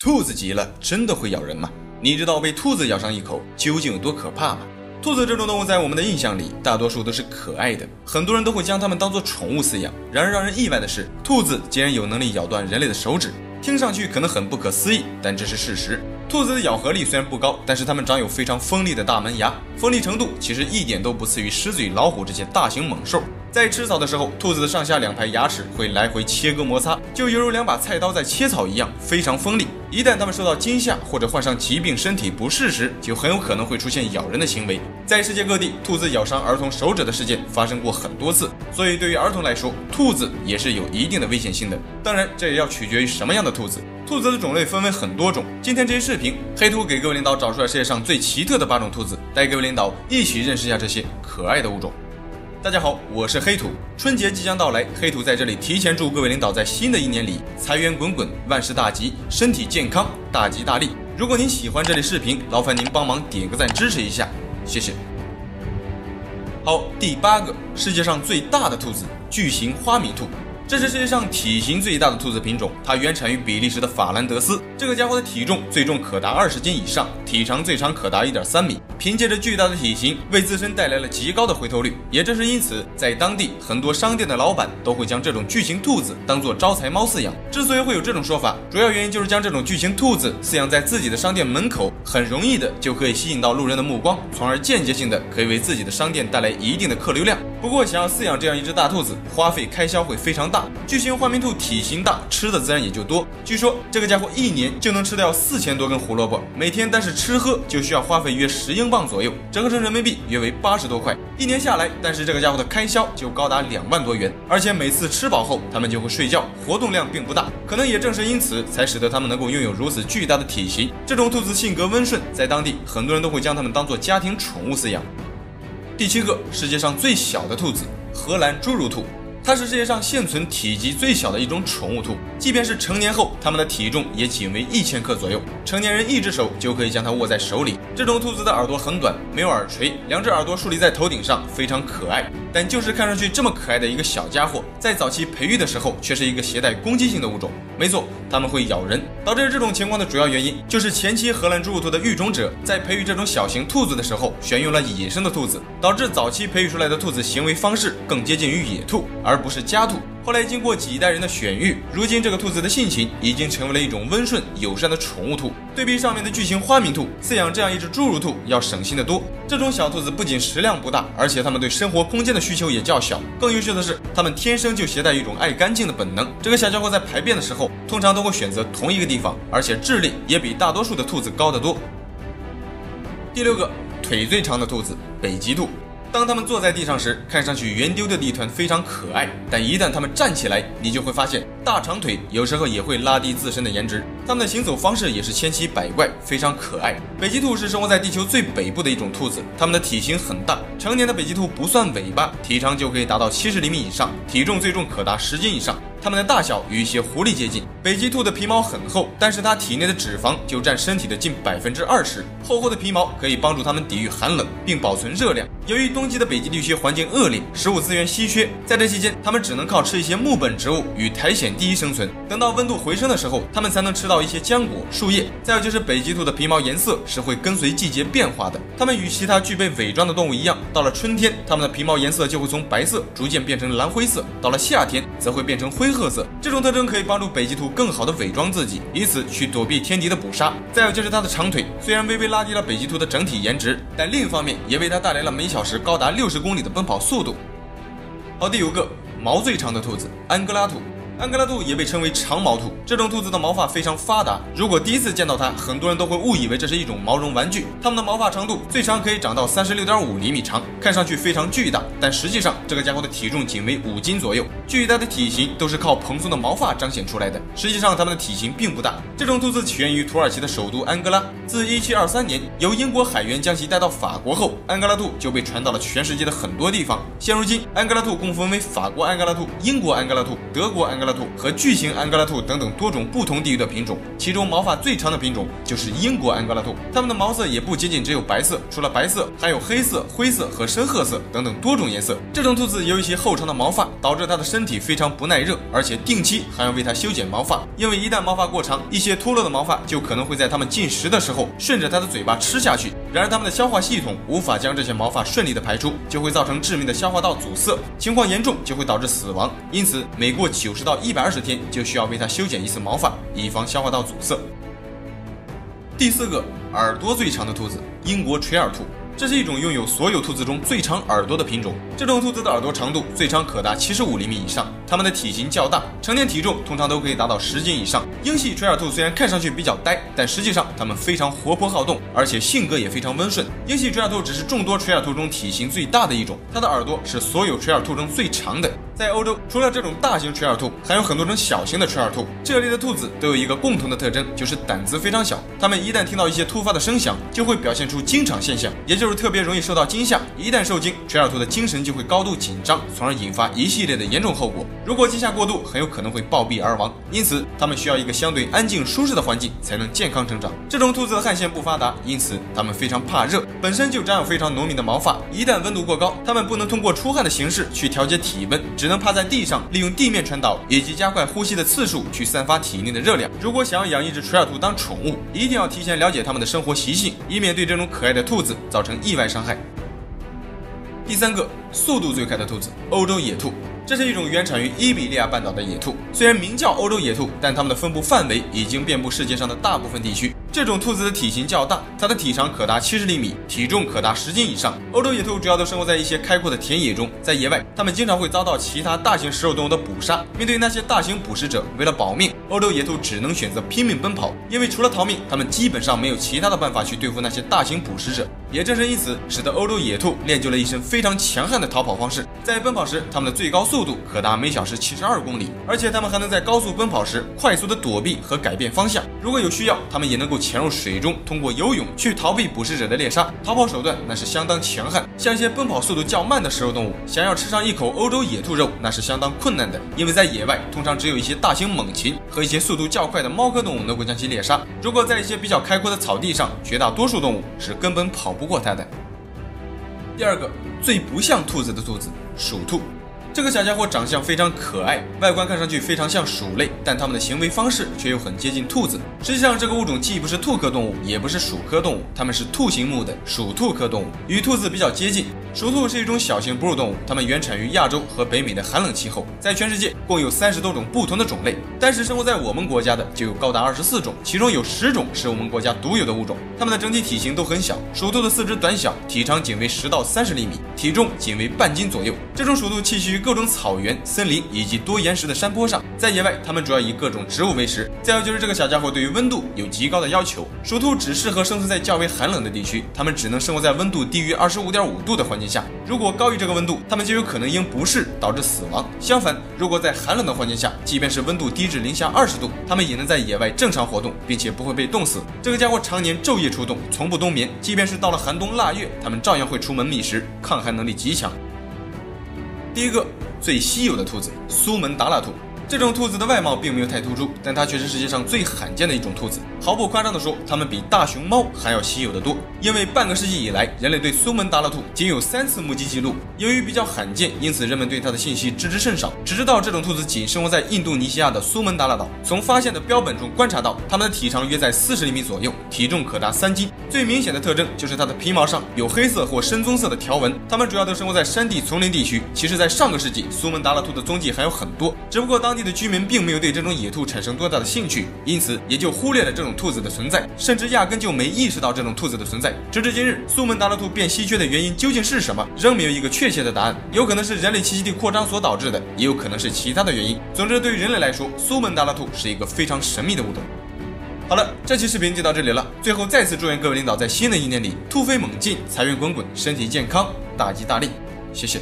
兔子急了，真的会咬人吗？你知道被兔子咬上一口究竟有多可怕吗？兔子这种动物在我们的印象里，大多数都是可爱的，很多人都会将它们当作宠物饲养。然而让人意外的是，兔子竟然有能力咬断人类的手指。听上去可能很不可思议，但这是事实。兔子的咬合力虽然不高，但是它们长有非常锋利的大门牙，锋利程度其实一点都不次于狮子与老虎这些大型猛兽。在吃草的时候，兔子的上下两排牙齿会来回切割摩擦，就犹如两把菜刀在切草一样，非常锋利。一旦它们受到惊吓或者患上疾病、身体不适时，就很有可能会出现咬人的行为。在世界各地，兔子咬伤儿童手指的事件发生过很多次，所以对于儿童来说，兔子也是有一定的危险性的。当然，这也要取决于什么样的兔子。兔子的种类分为很多种，今天这期视频，黑兔给各位领导找出了世界上最奇特的8种兔子，带各位领导一起认识一下这些可爱的物种。大家好，我是黑土。春节即将到来，黑土在这里提前祝各位领导在新的一年里财源滚滚，万事大吉，身体健康，大吉大利。如果您喜欢这类视频，劳烦您帮忙点个赞支持一下，谢谢。好，第8个，世界上最大的兔子，巨型花米兔。这是世界上体型最大的兔子品种，它原产于比利时的法兰德斯。这个家伙的体重最重可达20斤以上，体长最长可达 1.3 米。凭借着巨大的体型，为自身带来了极高的回头率，也正是因此，在当地很多商店的老板都会将这种巨型兔子当作招财猫饲养。之所以会有这种说法，主要原因就是将这种巨型兔子饲养在自己的商店门口，很容易的就可以吸引到路人的目光，从而间接性的可以为自己的商店带来一定的客流量。不过，想要饲养这样一只大兔子，花费开销会非常大。巨型花米兔体型大，吃的自然也就多。据说这个家伙一年就能吃掉4000多根胡萝卜，每天单是吃喝就需要花费约10英镑左右，折合成人民币约为80多块。一年下来，但是这个家伙的开销就高达2万多元，而且每次吃饱后，他们就会睡觉，活动量并不大。可能也正是因此，才使得他们能够拥有如此巨大的体型。这种兔子性格温顺，在当地很多人都会将它们当作家庭宠物饲养。第7个，世界上最小的兔子，荷兰侏儒兔。它是世界上现存体积最小的一种宠物兔，即便是成年后，它们的体重也仅为1000克左右。成年人一只手就可以将它握在手里。这种兔子的耳朵很短，没有耳垂，2只耳朵竖立在头顶上，非常可爱。但就是看上去这么可爱的一个小家伙，在早期培育的时候，却是一个携带攻击性的物种。没错，它们会咬人。导致这种情况的主要原因，就是前期荷兰侏儒兔的育种者在培育这种小型兔子的时候，选用了野生的兔子，导致早期培育出来的兔子行为方式更接近于野兔，而不是家兔。后来经过几代人的选育，如今这个兔子的性情已经成为了一种温顺友善的宠物兔。对比上面的巨型花米兔，饲养这样一只侏儒兔要省心的多。这种小兔子不仅食量不大，而且它们对生活空间的需求也较小。更优秀的是，它们天生就携带一种爱干净的本能。这个小家伙在排便的时候，通常都会选择同一个地方，而且智力也比大多数的兔子高得多。第6个，腿最长的兔子，北极兔。当它们坐在地上时，看上去圆丢丢的一团，非常可爱。但一旦它们站起来，你就会发现大长腿有时候也会拉低自身的颜值。它们的行走方式也是千奇百怪，非常可爱。北极兔是生活在地球最北部的一种兔子，它们的体型很大。成年的北极兔不算尾巴，体长就可以达到70厘米以上，体重最重可达10斤以上。它们的大小与一些狐狸接近。北极兔的皮毛很厚，但是它体内的脂肪就占身体的近20%。厚厚的皮毛可以帮助它们抵御寒冷，并保存热量。由于冬季的北极地区环境恶劣，食物资源稀缺，在这期间，它们只能靠吃一些木本植物与苔藓地衣生存。等到温度回升的时候，它们才能吃到一些浆果、树叶。再有就是北极兔的皮毛颜色是会跟随季节变化的。它们与其他具备伪装的动物一样，到了春天，它们的皮毛颜色就会从白色逐渐变成蓝灰色，到了夏天则会变成灰褐色。这种特征可以帮助北极兔更好的伪装自己，以此去躲避天敌的捕杀。再有就是它的长腿，虽然微微拉低了北极兔的整体颜值，但另一方面也为它带来了每小时高达60公里的奔跑速度。好，第5个，毛最长的兔子，安哥拉兔。安哥拉兔也被称为长毛兔，这种兔子的毛发非常发达。如果第一次见到它，很多人都会误以为这是一种毛绒玩具。它们的毛发长度最长可以长到36.5厘米长，看上去非常巨大，但实际上这个家伙的体重仅为5斤左右。巨大的体型都是靠蓬松的毛发彰显出来的，实际上它们的体型并不大。这种兔子起源于土耳其的首都安哥拉，自1723年由英国海员将其带到法国后，安哥拉兔就被传到了全世界的很多地方。现如今，安哥拉兔共分为法国安哥拉兔、英国安哥拉兔、德国安哥拉兔、拉兔和巨型安哥拉兔等等多种不同地域的品种，其中毛发最长的品种就是英国安哥拉兔。它们的毛色也不仅仅只有白色，除了白色，还有黑色、灰色和深褐色等等多种颜色。这种兔子由于其厚长的毛发，导致它的身体非常不耐热，而且定期还要为它修剪毛发，因为一旦毛发过长，一些脱落的毛发就可能会在它们进食的时候顺着它的嘴巴吃下去。然而它们的消化系统无法将这些毛发顺利的排出，就会造成致命的消化道阻塞，情况严重就会导致死亡。因此，每过90到120天就需要为它修剪一次毛发，以防消化道阻塞。第四个，耳朵最长的兔子——英国垂耳兔。这是一种拥有所有兔子中最长耳朵的品种。这种兔子的耳朵长度最长可达75厘米以上。它们的体型较大，成年体重通常都可以达到10斤以上。英系垂耳兔虽然看上去比较呆，但实际上它们非常活泼好动，而且性格也非常温顺。英系垂耳兔只是众多垂耳兔中体型最大的一种，它的耳朵是所有垂耳兔中最长的。在欧洲，除了这种大型垂耳兔，还有很多种小型的垂耳兔。这类的兔子都有一个共同的特征，就是胆子非常小。它们一旦听到一些突发的声响，就会表现出惊场现象，也就是特别容易受到惊吓，一旦受惊，垂耳兔的精神就会高度紧张，从而引发一系列的严重后果。如果惊吓过度，很有可能会暴毙而亡。因此，它们需要一个相对安静舒适的环境，才能健康成长。这种兔子的汗腺不发达，因此它们非常怕热，本身就占有非常浓密的毛发。一旦温度过高，它们不能通过出汗的形式去调节体温，只能趴在地上，利用地面传导以及加快呼吸的次数去散发体内的热量。如果想要养一只垂耳兔当宠物，一定要提前了解它们的生活习性，以免对这种可爱的兔子造成意外伤害。第三个，速度最快的兔子——欧洲野兔。这是一种原产于伊比利亚半岛的野兔，虽然名叫欧洲野兔，但它们的分布范围已经遍布世界上的大部分地区。这种兔子的体型较大，它的体长可达70厘米，体重可达10斤以上。欧洲野兔主要都生活在一些开阔的田野中，在野外，它们经常会遭到其他大型食肉动物的捕杀。面对那些大型捕食者，为了保命，欧洲野兔只能选择拼命奔跑，因为除了逃命，它们基本上没有其他的办法去对付那些大型捕食者。也正是因此，使得欧洲野兔练就了一身非常强悍的逃跑方式。在奔跑时，它们的最高速度可达每小时72公里，而且它们还能在高速奔跑时快速的躲避和改变方向。如果有需要，它们也能够潜入水中，通过游泳去逃避捕食者的猎杀。逃跑手段那是相当强悍，像一些奔跑速度较慢的食肉动物，想要吃上一口欧洲野兔肉那是相当困难的，因为在野外通常只有一些大型猛禽和一些速度较快的猫科动物能够将其猎杀。如果在一些比较开阔的草地上，绝大多数动物是根本跑不过它的。第二个，最不像兔子的兔子——鼠兔。这个小家伙长相非常可爱，外观看上去非常像鼠类，但它们的行为方式却又很接近兔子。实际上，这个物种既不是兔科动物，也不是鼠科动物，它们是兔形目的鼠兔科动物，与兔子比较接近。鼠兔是一种小型哺乳动物，它们原产于亚洲和北美的寒冷气候，在全世界共有30多种不同的种类，但是生活在我们国家的就有高达24种，其中有10种是我们国家独有的物种。它们的整体体型都很小，鼠兔的四肢短小，体长仅为10到30厘米，体重仅为1.5斤左右。这种鼠兔栖息于各种草原、森林以及多岩石的山坡上，在野外，它们主要以各种植物为食。再有就是这个小家伙对于温度有极高的要求，鼠兔只适合生存在较为寒冷的地区，它们只能生活在温度低于25.5度的环境下。如果高于这个温度，它们就有可能因不适导致死亡。相反，如果在寒冷的环境下，即便是温度低至零下20度，它们也能在野外正常活动，并且不会被冻死。这个家伙常年昼夜出动，从不冬眠，即便是到了寒冬腊月，它们照样会出门觅食，抗寒能力极强。第一个，最稀有的兔子——苏门答腊兔。这种兔子的外貌并没有太突出，但它却是世界上最罕见的一种兔子。毫不夸张地说，它们比大熊猫还要稀有得多。因为半个世纪以来，人类对苏门答腊兔仅有3次目击记录。由于比较罕见，因此人们对它的信息知之甚少，只知道这种兔子仅生活在印度尼西亚的苏门答腊岛。从发现的标本中观察到，它们的体长约在40厘米左右，体重可达3斤。最明显的特征就是它的皮毛上有黑色或深棕色的条纹。它们主要都生活在山地丛林地区。其实，在上个世纪，苏门答腊兔的踪迹还有很多，只不过当地的居民并没有对这种野兔产生多大的兴趣，因此也就忽略了这种兔子的存在，甚至压根就没意识到这种兔子的存在。直至今日，苏门答腊兔变稀缺的原因究竟是什么，仍没有一个确切的答案。有可能是人类栖息地扩张所导致的，也有可能是其他的原因。总之，对于人类来说，苏门答腊兔是一个非常神秘的物种。好了，这期视频就到这里了。最后再次祝愿各位领导在新的一年里突飞猛进，财源滚滚，身体健康，大吉大利。谢谢。